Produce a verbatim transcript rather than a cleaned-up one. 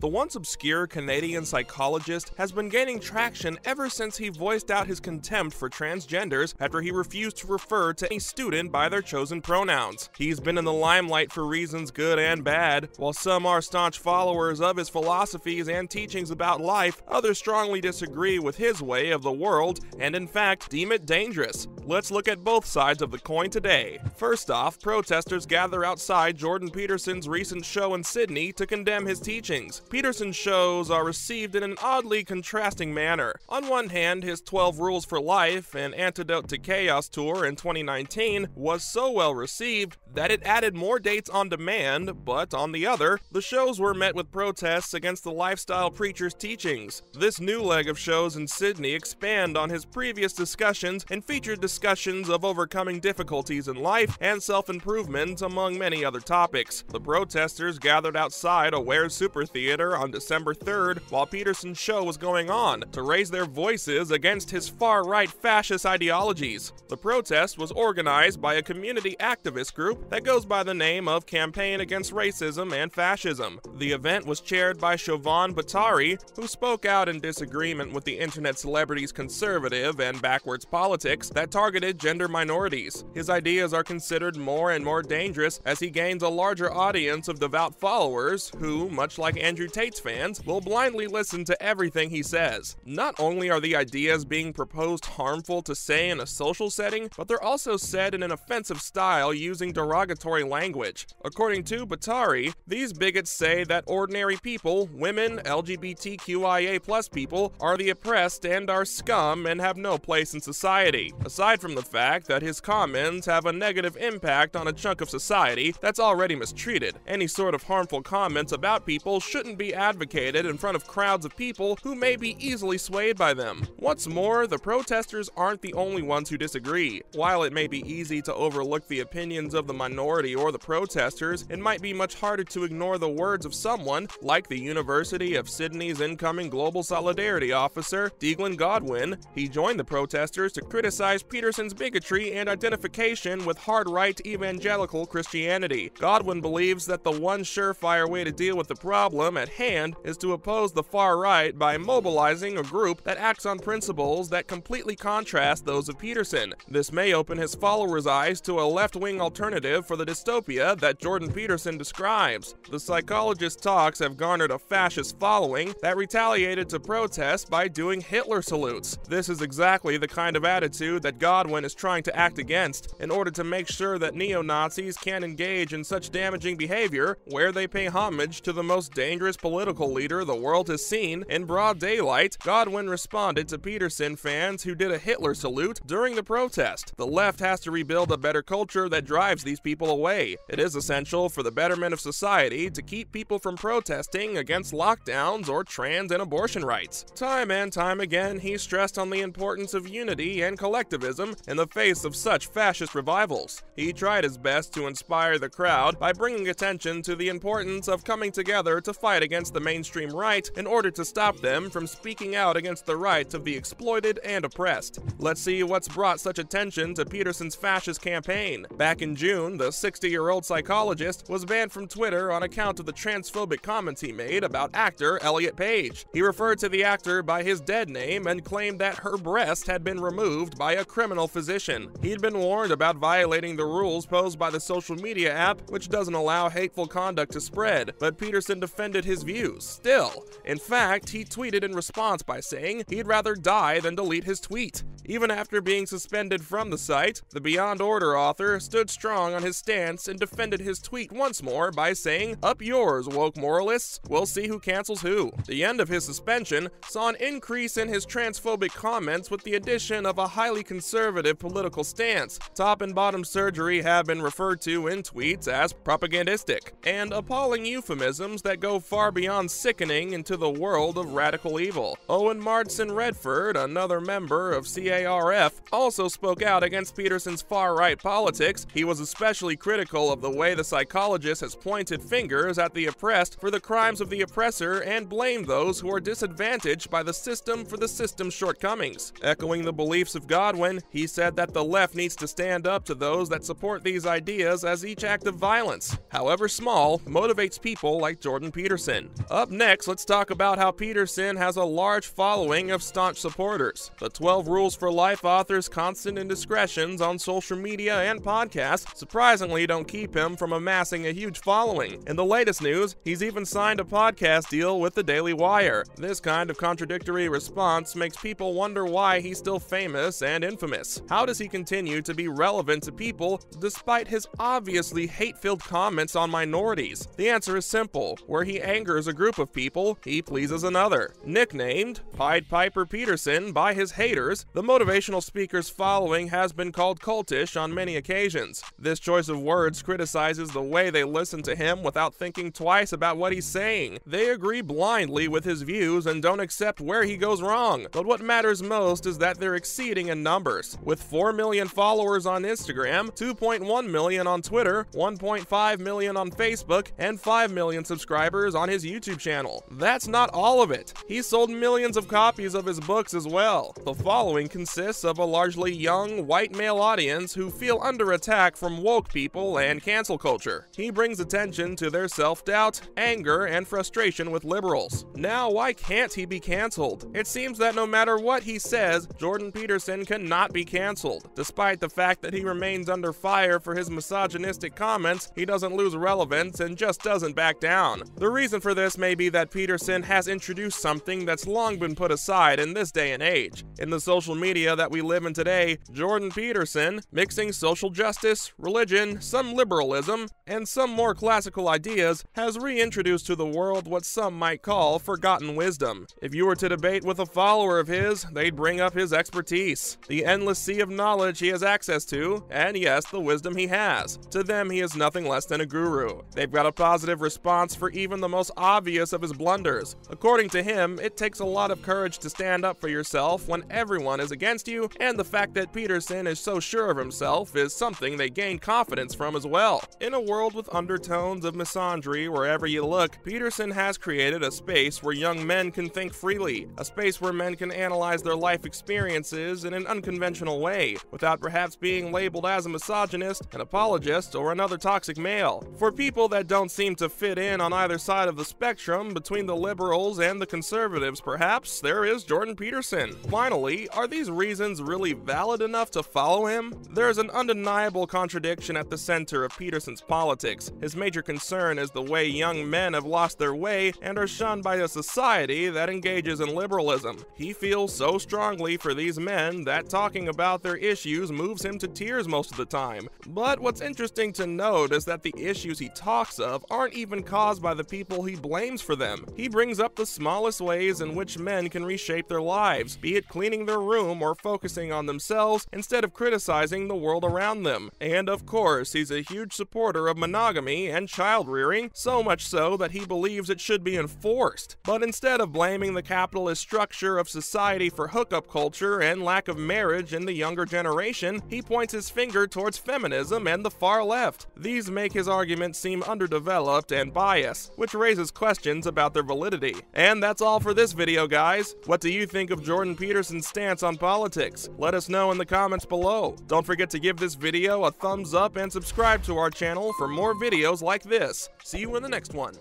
The once obscure Canadian psychologist has been gaining traction ever since he voiced out his contempt for transgenders after he refused to refer to any student by their chosen pronouns. He's been in the limelight for reasons good and bad. While some are staunch followers of his philosophies and teachings about life, others strongly disagree with his way of the world and in fact deem it dangerous. Let's look at both sides of the coin today. First off, protesters gather outside Jordan Peterson's recent show in Sydney to condemn his teachings. Peterson's shows are received in an oddly contrasting manner. On one hand, his twelve Rules for Life and Antidote to Chaos tour in twenty nineteen was so well received that it added more dates on demand, but on the other, the shows were met with protests against the lifestyle preacher's teachings. This new leg of shows in Sydney expand on his previous discussions and featured discussions of overcoming difficulties in life and self-improvement, among many other topics. The protesters gathered outside Aware Super Theatre on December third while Peterson's show was going on to raise their voices against his far-right fascist ideologies. The protest was organized by a community activist group that goes by the name of Campaign Against Racism and Fascism. The event was chaired by Shavon Batari, who spoke out in disagreement with the internet celebrity's conservative and backwards politics that targeted gender minorities. His ideas are considered more and more dangerous as he gains a larger audience of devout followers who, much like Andrew Tate's fans, will blindly listen to everything he says. Not only are the ideas being proposed harmful to say in a social setting, but they're also said in an offensive style using derogatory language. According to Batari, these bigots say that ordinary people, women, L G B T Q I A plus people, are the oppressed and are scum and have no place in society. Aside from the fact that his comments have a negative impact on a chunk of society that's already mistreated, any sort of harmful comments about people shouldn't be advocated in front of crowds of people who may be easily swayed by them. What's more, the protesters aren't the only ones who disagree. While it may be easy to overlook the opinions of the minority or the protesters, it might be much harder to ignore the words of someone like the University of Sydney's incoming Global Solidarity Officer, Deaglan Godwin. He joined the protesters to criticize Peterson's bigotry and identification with hard-right evangelical Christianity. Godwin believes that the one surefire way to deal with the problem at hand is to oppose the far right by mobilizing a group that acts on principles that completely contrast those of Peterson. This may open his followers' eyes to a left-wing alternative for the dystopia that Jordan Peterson describes. The psychologist's talks have garnered a fascist following that retaliated to protests by doing Hitler salutes. This is exactly the kind of attitude that Godwin is trying to act against in order to make sure that neo-Nazis can't engage in such damaging behavior where they pay homage to the most dangerous political leader the world has seen in broad daylight. Godwin responded to Peterson fans who did a Hitler salute during the protest. The left has to rebuild a better culture that drives these people away. It is essential for the betterment of society to keep people from protesting against lockdowns or trans and abortion rights. Time and time again, he stressed on the importance of unity and collectivism in the face of such fascist revivals. He tried his best to inspire the crowd by bringing attention to the importance of coming together to fight against the mainstream right in order to stop them from speaking out against the rights of the exploited and oppressed. Let's see what's brought such attention to Peterson's fascist campaign. Back in June, the sixty-year-old psychologist was banned from Twitter on account of the transphobic comments he made about actor Elliot Page. He referred to the actor by his dead name and claimed that her breast had been removed by a criminal physician. He'd been warned about violating the rules posed by the social media app, which doesn't allow hateful conduct to spread, but Peterson defended his views still. In fact, he tweeted in response by saying he'd rather die than delete his tweet. Even after being suspended from the site, the Beyond Order author stood strong on his stance and defended his tweet once more by saying, "Up yours, woke moralists, we'll see who cancels who." The end of his suspension saw an increase in his transphobic comments with the addition of a highly conservative political stance. Top and bottom surgery have been referred to in tweets as propagandistic, and appalling euphemisms that go far beyond sickening into the world of radical evil. Owen Martson Redford, another member of C A J R F, also spoke out against Peterson's far-right politics. He was especially critical of the way the psychologist has pointed fingers at the oppressed for the crimes of the oppressor and blamed those who are disadvantaged by the system for the system's shortcomings. Echoing the beliefs of Godwin, he said that the left needs to stand up to those that support these ideas, as each act of violence, however small, motivates people like Jordan Peterson. Up next, let's talk about how Peterson has a large following of staunch supporters. The twelve Rules for Life author's constant indiscretions on social media and podcasts surprisingly don't keep him from amassing a huge following. In the latest news, he's even signed a podcast deal with The Daily Wire. This kind of contradictory response makes people wonder why he's still famous and infamous. How does he continue to be relevant to people despite his obviously hate-filled comments on minorities? The answer is simple. Where he angers a group of people, he pleases another. Nicknamed Pied Piper Peterson by his haters, the motivational speaker's following has been called cultish on many occasions. This choice of words criticizes the way they listen to him without thinking twice about what he's saying. They agree blindly with his views and don't accept where he goes wrong. But what matters most is that they're exceeding in numbers. With four million followers on Instagram, two point one million on Twitter, one point five million on Facebook, and five million subscribers on his YouTube channel. That's not all of it. He's sold millions of copies of his books as well. The following consists of a largely young, white male audience who feel under attack from woke people and cancel culture. He brings attention to their self-doubt, anger, and frustration with liberals. Now, why can't he be canceled? It seems that no matter what he says, Jordan Peterson cannot be canceled. Despite the fact that he remains under fire for his misogynistic comments, he doesn't lose relevance and just doesn't back down. The reason for this may be that Peterson has introduced something that's long been put aside in this day and age. In the social media that we live in today, Jordan Peterson, mixing social justice, religion, some liberalism, and some more classical ideas, has reintroduced to the world what some might call forgotten wisdom. If you were to debate with a follower of his, they'd bring up his expertise, the endless sea of knowledge he has access to, and yes, the wisdom he has. To them, he is nothing less than a guru. They've got a positive response for even the most obvious of his blunders. According to him, it takes a lot of courage to stand up for yourself when everyone is against you, and the fact that Peterson is so sure of himself is something they gain confidence from as well. In a world with undertones of misandry wherever you look, Peterson has created a space where young men can think freely, a space where men can analyze their life experiences in an unconventional way, without perhaps being labeled as a misogynist, an apologist, or another toxic male. For people that don't seem to fit in on either side of the spectrum, between the liberals and the conservatives perhaps, there is Jordan Peterson. Finally, are these reasons really valid enough to follow him? There is an undeniable contradiction at the center of Peterson's politics. His major concern is the way young men have lost their way and are shunned by a society that engages in liberalism. He feels so strongly for these men that talking about their issues moves him to tears most of the time. But what's interesting to note is that the issues he talks of aren't even caused by the people he blames for them. He brings up the smallest ways in which men can reshape their lives, be it cleaning their room or focusing on themselves instead of criticizing the world around them. And of course, he's a huge supporter of monogamy and child-rearing, so much so that he believes it should be enforced. But instead of blaming the capitalist structure of society for hookup culture and lack of marriage in the younger generation, he points his finger towards feminism and the far left. These make his argument seem underdeveloped and biased, which raises questions about their validity. And that's all for this video, guys. What do you think of Jordan Peterson's stance on politics? Let us know in the comments below. Don't forget to give this video a thumbs up and subscribe to our channel for more videos like this. See you in the next one.